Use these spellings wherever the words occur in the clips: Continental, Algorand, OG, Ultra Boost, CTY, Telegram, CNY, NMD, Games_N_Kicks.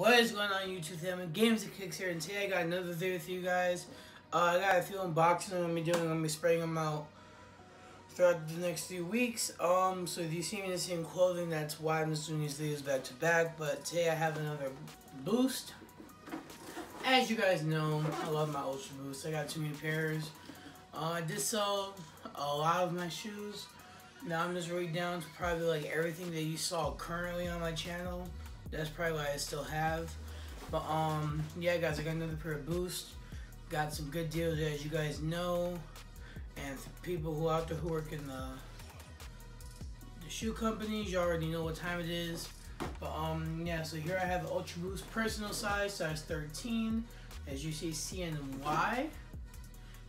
What is going on YouTube family? Games and Kicks here, and today I got another video with you guys. I got a few unboxings I'm going to be doing. I'm going to be spraying them out throughout the next few weeks. So if you see me in the same clothing, that's why I'm just doing these videos back to back. But today I have another Boost. As you guys know, I love my Ultra Boost. I got too many pairs. I did sell a lot of my shoes. Now I'm just really down to probably like everything that you saw currently on my channel. That's probably why I still have. But yeah guys, I got another pair of Boost. Got some good deals as you guys know. And for people who out there who work in the shoe companies, you already know what time it is. But yeah, so here I have the Ultra Boost personal size 13. As you see, CNY.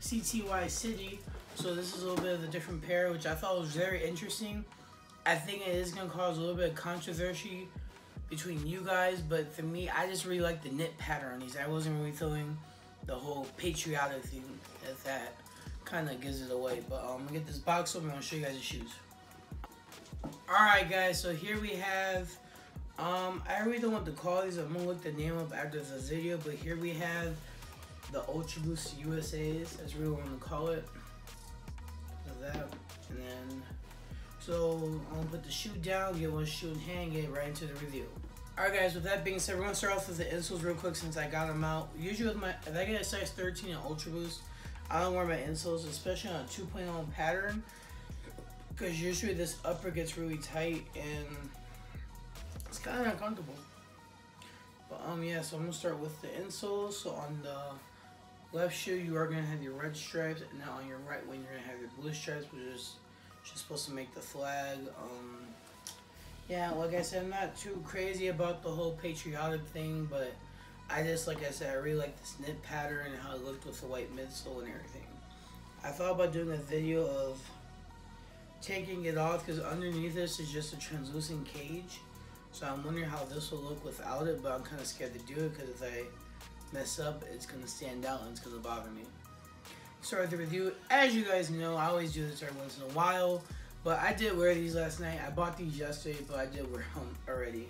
CTY City. So this is a little bit of a different pair, which I thought was very interesting. I think it is gonna cause a little bit of controversy between you guys, but for me, I just really like the knit pattern on these. I wasn't really feeling the whole patriotic thing that kind of gives it away. But I'm gonna get this box open and I'll show you guys the shoes. Alright guys, so here we have, I really don't want to call these, I'm gonna look the name up after this video, but here we have the Ultra Boost USA's, that's really what I'm gonna call it. And then, so I'm gonna put the shoe down, get one shoe in hand, get right into the review. Alright guys, with that being said, we're gonna start off with the insoles real quick since I got them out. Usually with my, if I get a size 13 in Ultra Boost, I don't wear my insoles, especially on a 2.0 pattern, because usually this upper gets really tight and it's kind of uncomfortable. But yeah, so I'm gonna start with the insoles. So on the left shoe, you are gonna have your red stripes, and now on your right one, you're gonna have your blue stripes, which is she's supposed to make the flag. Yeah, like I said, I'm not too crazy about the whole patriotic thing, but I just, like I said, I really like this knit pattern and how it looked with the white midsole and everything. I thought about doing a video of taking it off because underneath this is just a translucent cage. So I'm wondering how this will look without it, but I'm kind of scared to do it because if I mess up, it's going to stand out and it's going to bother me. Start the review. As you guys know, I always do this every once in a while, but I did wear these last night. I bought these yesterday, but I did wear them already.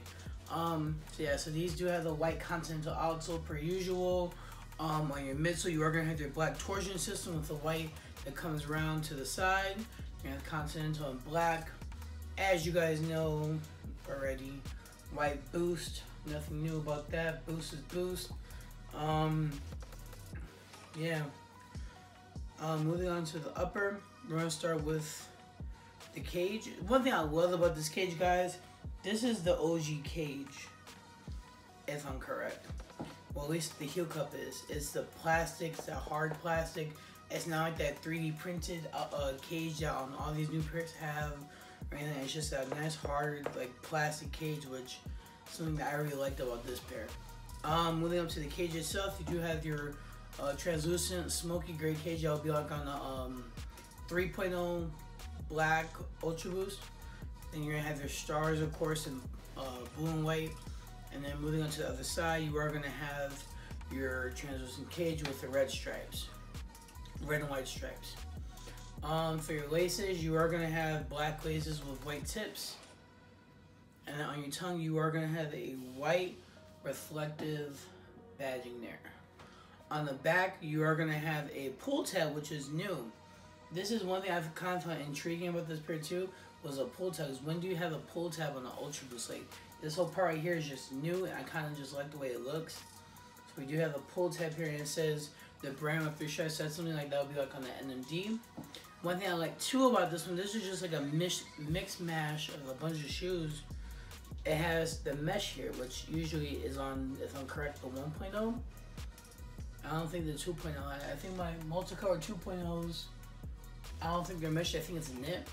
So yeah, so these do have the white Continental outsole per usual. On your midsole, you are gonna have your black torsion system with the white that comes round to the side. You're gonna have Continental in black. As you guys know already, white Boost. Nothing new about that. Boost is Boost. Yeah. Moving on to the upper, we're going to start with the cage. One thing I love about this cage, guys, this is the OG cage, if I'm correct. Well, at least the heel cup is. It's the plastic, it's the hard plastic. It's not like that 3D printed cage that all these new pairs have. Right? It's just that nice hard like plastic cage, which is something that I really liked about this pair. Moving up to the cage itself, you do have your translucent smoky gray cage. I'll be like on the 3.0 black Ultra Boost. Then you're gonna have your stars, of course, in blue and white. And then moving on to the other side, you are gonna have your translucent cage with the red stripes, red and white stripes. For your laces, you are gonna have black laces with white tips. And then on your tongue, you are gonna have a white reflective badging there. On the back, you are gonna have a pull tab, which is new. This is one thing I've kind of found intriguing about this pair too, was a pull tab. When do you have a pull tab on the Ultra Boost? Like, this whole part right here is just new, and I kind of just like the way it looks. So we do have a pull tab here, and it says the brand with 3 stripes. That's something like that would be like on the NMD. One thing I like too about this one, this is just like a mix mash of a bunch of shoes. It has the mesh here, which usually is on, if I'm correct, the 1.0. I don't think the 2.0, I think my multicolor 2.0s, I don't think they're meshed, I think it's a knit.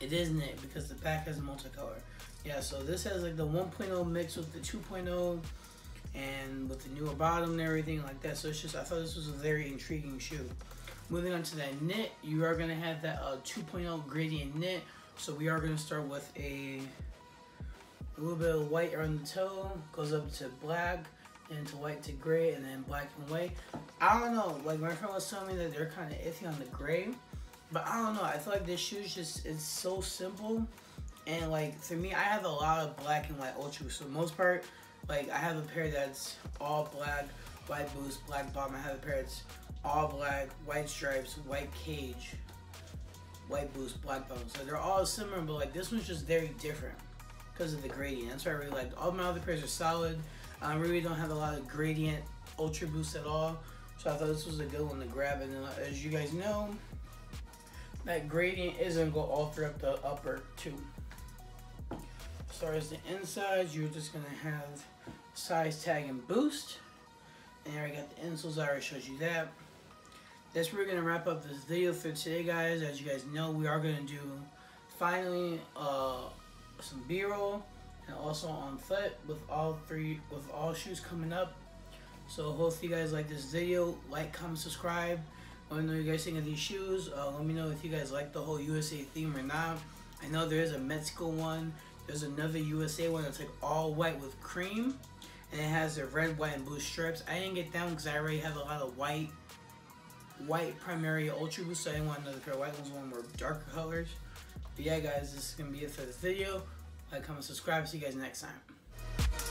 It is knit because the back has multicolor. Yeah, so this has like the 1.0 mixed with the 2.0 and with the newer bottom and everything like that. So it's just, I thought this was a very intriguing shoe. Moving on to that knit, you are gonna have that 2.0 gradient knit. So we are gonna start with a little bit of white around the toe, goes up to black, into white to gray, and then black and white. I don't know, like my friend was telling me that they're kind of iffy on the gray, but I don't know, I feel like this shoe's just, it's so simple, and like, for me, I have a lot of black and white Ultra Boost, so for the most part, Like, I have a pair that's all black, white boost, black bottom. I have a pair that's all black, white stripes, white cage, white boost, black bottom. So they're all similar, but like this one's just very different because of the gradient. That's why I really like. All my other pairs are solid. I really don't have a lot of gradient Ultra Boost at all. So I thought this was a good one to grab. And as you guys know, that gradient is going to go all through up the upper too. As far as the insides, you're just going to have size, tag, and boost. And I already got the insoles. I already showed you that. That's where we're going to wrap up this video for today, guys. As you guys know, we are going to do finally some B-roll and also on foot with all shoes coming up. So hopefully you guys like this video. Like, comment, subscribe. Let me know what you guys think of these shoes. Let me know if you guys like the whole USA theme or not. I know there is a Mexico one. There's another USA one that's like all white with cream. And it has the red, white, and blue strips. I didn't get that one because I already have a lot of white primary Ultra Boost. So I didn't want another pair of white ones. One more darker colors. But yeah, guys, this is going to be it for this video. Like, comment, subscribe. See you guys next time.